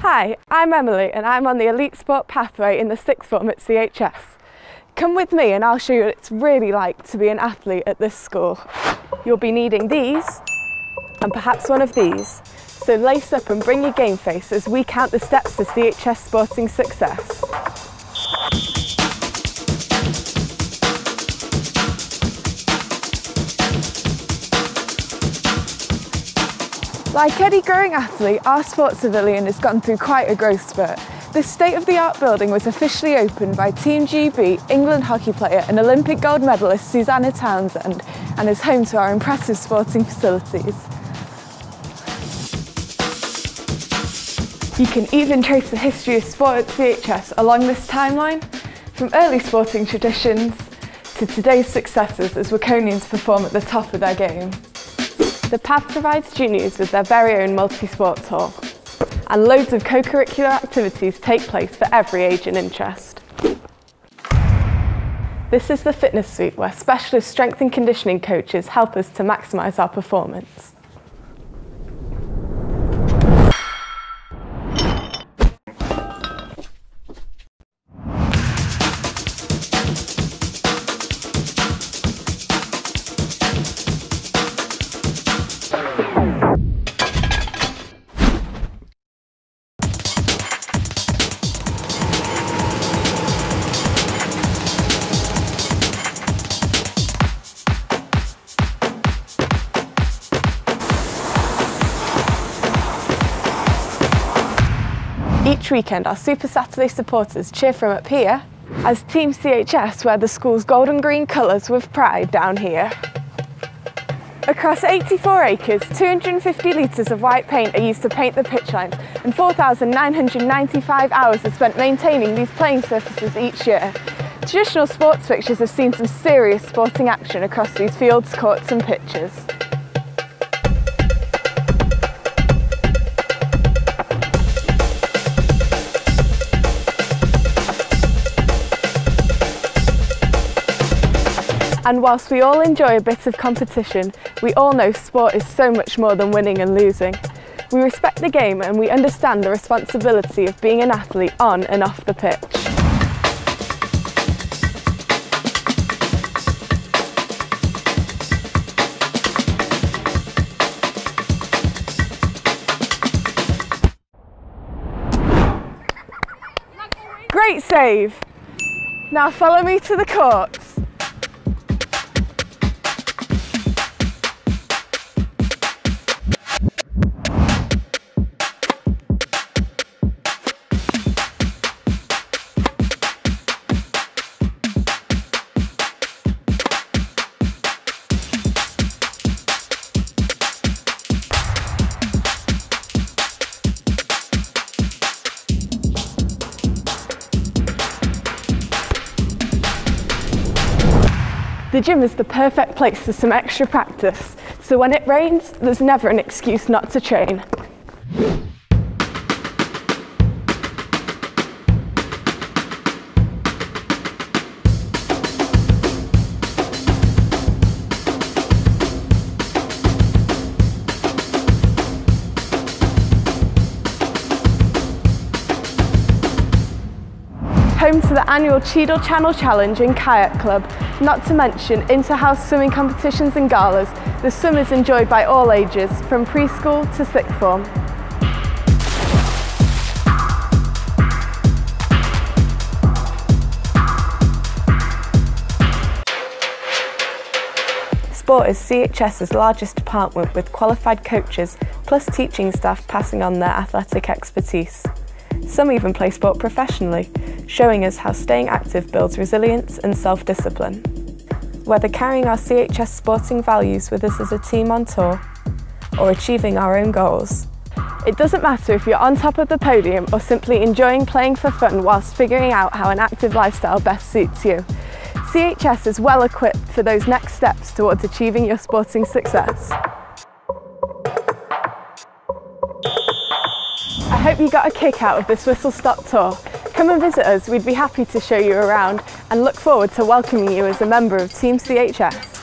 Hi, I'm Emily and I'm on the Elite Sport pathway in the sixth form at CHS. Come with me and I'll show you what it's really like to be an athlete at this school. You'll be needing these and perhaps one of these, so lace up and bring your game face as we count the steps to CHS sporting success. Like any growing athlete, our sports pavilion has gone through quite a growth spurt. This state-of-the-art building was officially opened by Team GB, England hockey player and Olympic gold medalist Susanna Townsend, and is home to our impressive sporting facilities. You can even trace the history of sport at CHS along this timeline, from early sporting traditions to today's successes as Wiconians perform at the top of their game. The path provides juniors with their very own multi-sports hall, and loads of co-curricular activities take place for every age and interest. This is the fitness suite where specialist strength and conditioning coaches help us to maximise our performance. Each weekend, our Super Saturday supporters cheer from up here as Team CHS wear the school's golden green colours with pride down here. Across 84 acres, 250 litres of white paint are used to paint the pitch lines, and 4,995 hours are spent maintaining these playing surfaces each year. Traditional sports fixtures have seen some serious sporting action across these fields, courts and pitches. And whilst we all enjoy a bit of competition, we all know sport is so much more than winning and losing. We respect the game and we understand the responsibility of being an athlete on and off the pitch. Great save! Now follow me to the court. The gym is the perfect place for some extra practice, so when it rains, there's never an excuse not to train. Home to the annual Cheadle Channel Challenge and Kayak Club, not to mention inter-house swimming competitions and galas. The swim is enjoyed by all ages, from preschool to sixth form. Sport is CHS's largest department, with qualified coaches plus teaching staff passing on their athletic expertise. Some even play sport professionally, showing us how staying active builds resilience and self-discipline. Whether carrying our CHS sporting values with us as a team on tour, or achieving our own goals. It doesn't matter if you're on top of the podium or simply enjoying playing for fun whilst figuring out how an active lifestyle best suits you. CHS is well equipped for those next steps towards achieving your sporting success. I hope you got a kick out of this whistle stop tour. Come and visit us, we'd be happy to show you around and look forward to welcoming you as a member of Team CHS.